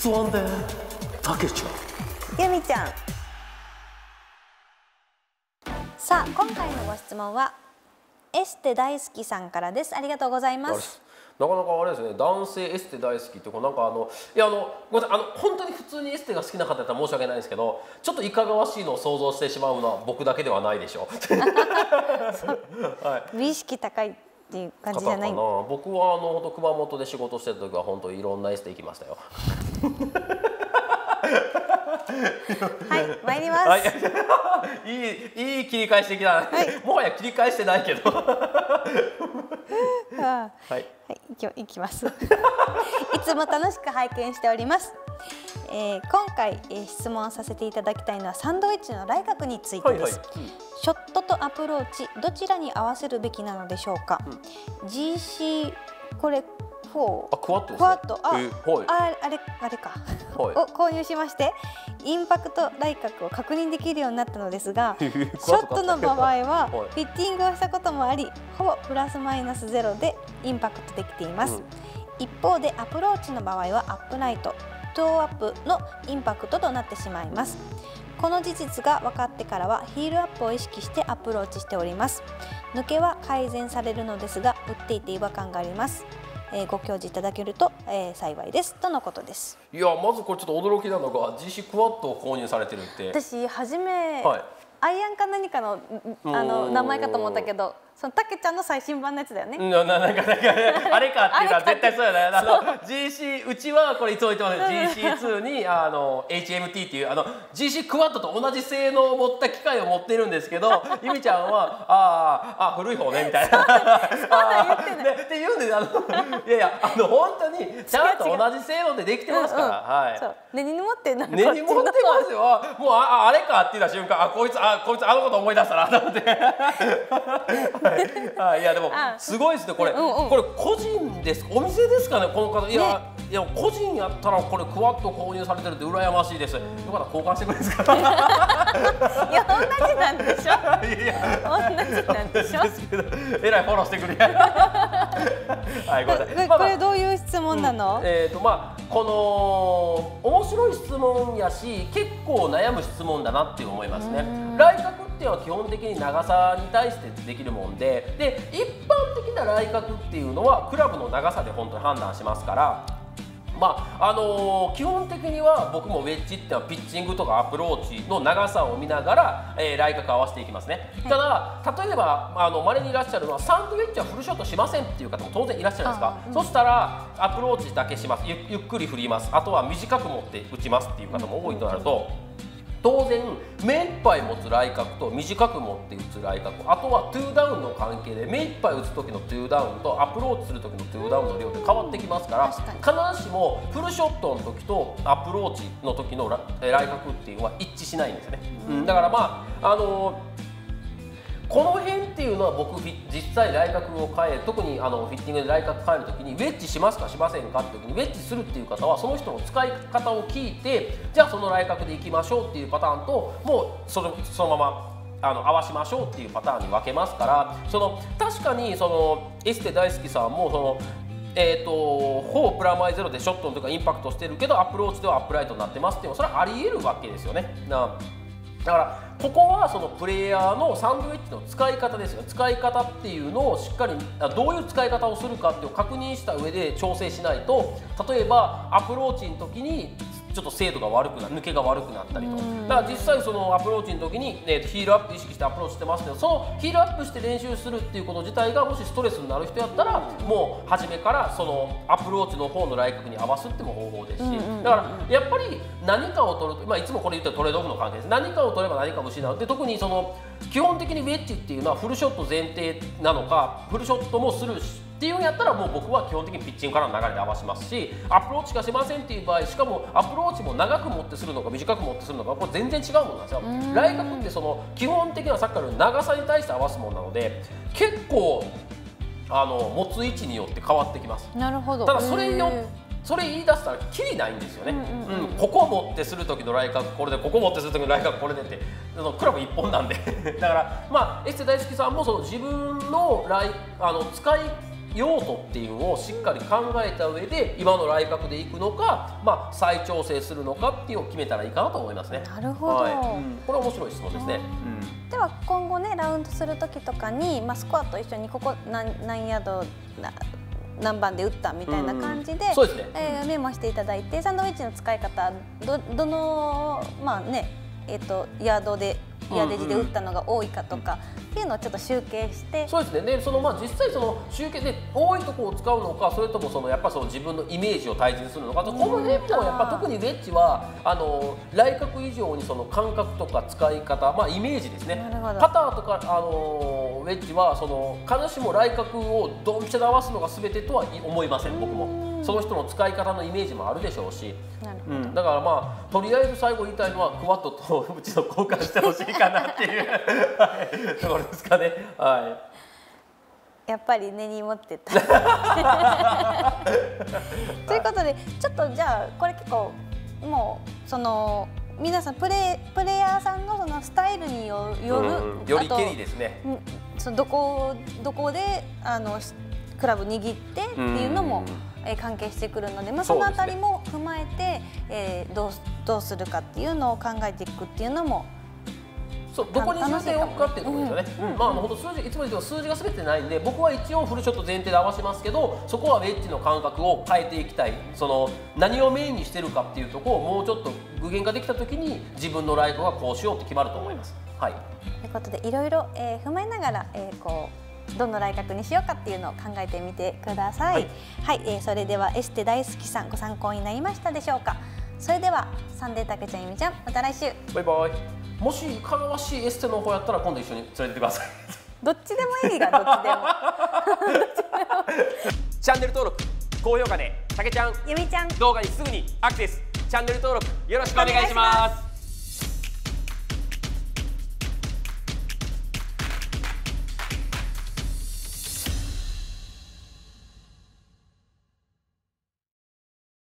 つわんでたけちゃん、ゆみちゃん。さあ、今回のご質問はエステ大好きさんからです。ありがとうございます。なかなかあれですね、男性エステ大好きって、こうなんかいやごめんなさい、本当に普通にエステが好きな方だったら申し訳ないんですけど、ちょっといかがわしいのを想像してしまうのは僕だけではないでしょう、はい、美意識高いっていう感じじゃない。僕は熊本で仕事してた時は本当いろんなエステ行きましたよはい、参ります、はい、いい切り返してきた、はい、もはや切り返してないけどはい、いきますいつも楽しく拝見しております、今回、質問させていただきたいのはサンドイッチの来客についてです、はい、ショットとアプローチどちらに合わせるべきなのでしょうか、うん、GC これクワッド、あれか、はい、を購入しましてインパクト来角を確認できるようになったのですがショットの場合はフィッティングをしたこともあり、ほぼプラスマイナスゼロでインパクトできています、うん、一方でアプローチの場合はアップライトトーアップのインパクトとなってしまいます。この事実が分かってからはヒールアップを意識してアプローチしております。抜けは改善されるのですが打っていて違和感があります。ご教示いただけると、幸いですとのことです。いや、まずこれちょっと驚きなのが GC クワッドを購入されてるって。私初め、はい、アイアンか何かの名前かと思ったけど、そのたけちゃんの最新版のやつだよね。あれかっていうのは絶対そうやね。GC うちはこれいつ置いてますね。GC2 にHMT っていう GC クワッドと同じ性能を持った機械を持ってるんですけど、ゆみちゃんはああ古い方ねみたいなって言うんで、いやいや本当にちゃんと同じ性能でできてますから、根に持ってますよ。もうあれかって言った瞬間、こいつあのこと思い出したなと思っていやでもすごいですねこれ。個人ですかお店ですかねこの方。いや個人やったらこれクワッと購入されてるって羨ましいです。よかったら交換してくれるんですか。いや同じなんでしょ。同じなんでしょ。えらいフォローしてくれ。はいごめんなさい。これどういう質問なの？この面白い質問やし、結構悩む質問だなって思いますね。来客っていうのは基本的に長さに対してできるもんで、一般的な来客っていうのはクラブの長さで本当に判断しますから。基本的には僕もウェッジっていうのはピッチングとかアプローチの長さを見ながら、来角合わせていきますね。ただ例えばまれにいらっしゃるのはサンドウェッジはフルショットしませんっていう方も当然いらっしゃるんですか、うん、そしたらアプローチだけします、ゆっくり振ります、あとは短く持って打ちますっていう方も多いとなると。当然目いっぱい持つ来角と短く持って打つ来角、あとはトゥーダウンの関係で目いっぱい打つ時のトゥーダウンとアプローチする時のトゥーダウンの量って変わってきますから、必ずしもフルショットの時とアプローチの時の来角っていうのは一致しないんですよね、うん、だからまあこの辺っていうのは僕実際来角を変え、特にフィッティングで来角変えるときにウェッジしますかしませんかっていう時に、ウェッジするっていう方はその人の使い方を聞いて、じゃあその来角でいきましょうっていうパターンと、もうそのまま合わしましょうっていうパターンに分けますから、確かにエステ大好きさんもほぼプラマイゼロでショットの時はインパクトしてるけどアプローチではアップライトになってますっていうのはそれはありえるわけですよね。だからここはそのプレイヤーのサンドウェッジの使い方ですよ。使い方っていうのをしっかりどういう使い方をするかっていう確認した上で調整しないと、例えばアプローチの時にちょっと精度が悪くなる、抜けが悪くなったりとか、だから実際そのアプローチの時にヒールアップ意識してアプローチしてますけど、そのヒールアップして練習するっていうこと自体がもしストレスになる人やったら、もう初めからそのアプローチの方の来角に合わすっても方法ですし、だからやっぱり何かを取ると、いつもこれ言ったらトレードオフの関係です。何かを取れば何かを失うって、特にその基本的にウェッジっていうのはフルショット前提なのか、フルショットもするしっていうのやったら、もう僕は基本的にピッチングからの流れで合わせますし、アプローチしかしませんっていう場合、しかもアプローチも長く持ってするのか短く持ってするのか、これ全然違うものなんですよ。来角って基本的にはさっきからの長さに対して合わすものなので、結構持つ位置によって変わってきます。なるほど。ただそれ言い出したらキリないんですよね。ここ持ってする時の来角これで、ここ持ってする時の来角これでって、クラブ一本なんでだからエステ大好きさんも自分の使い要素っていうのをしっかり考えた上で今のラインバックでいくのか、まあ、再調整するのかっていうのを決めたらいいかなと思いますね。なるほど、これは面白い質問ですね。では今後ね、ラウンドする時とかに、まあ、スコアと一緒にここ何ヤード何番で打ったみたいな感じでメモしていただいて、サンドウィッチの使い方 どの、まあね、ヤードでヤーデージで打ったのが多いかとかっていうのをちょっと集計して、そうですね。そのまあ実際その集計で多いところを使うのか、それともそのやっぱその自分のイメージを大事にするのか、この辺もやっぱ特にウェッジは来角以上にその感覚とか使い方、まあイメージですね。パターとかウェッジはその必ずしも来角をドンピシャで合わすのが全てとは思いません。僕も。その人の使い方のイメージもあるでしょうし、だからまあとりあえず最後言いたいのはクワッドとうちの交換してほしいかなっていうところですかね。やっぱり根に持ってた。ということでちょっとじゃあこれ結構もうその皆さんプレイヤーさんのそのスタイルによる、よりけりですね。そのどこでクラブ握ってっていうのも関係してくるので、まあ、そのあたりも踏まえて、どうするかっていうのを考えていくっていうのも。そう、どこに修正を置くかっていうところですよね。まあ、本当数字、いつも言うけど数字が全てないんで、僕は一応フルショット前提で合わせますけど、そこはウェッジの感覚を変えていきたい。その何をメインにしてるかっていうところをもうちょっと具現化できたときに、自分のライブはこうしようって決まると思います。はい。ということで、いろいろ、踏まえながら、どの来角にしようかっていうのを考えてみてください。はい、それではエステ大好きさん、ご参考になりましたでしょうか。それではサンデーたけちゃん、ゆみちゃん、また来週。バイバイ。もしいかがわしいエステの方やったら、今度一緒に連れてってください。どっちでもいいが、どっちでも。チャンネル登録、高評価で、たけちゃん、ゆみちゃん、動画にすぐにアクセス。チャンネル登録よろしくお願いします。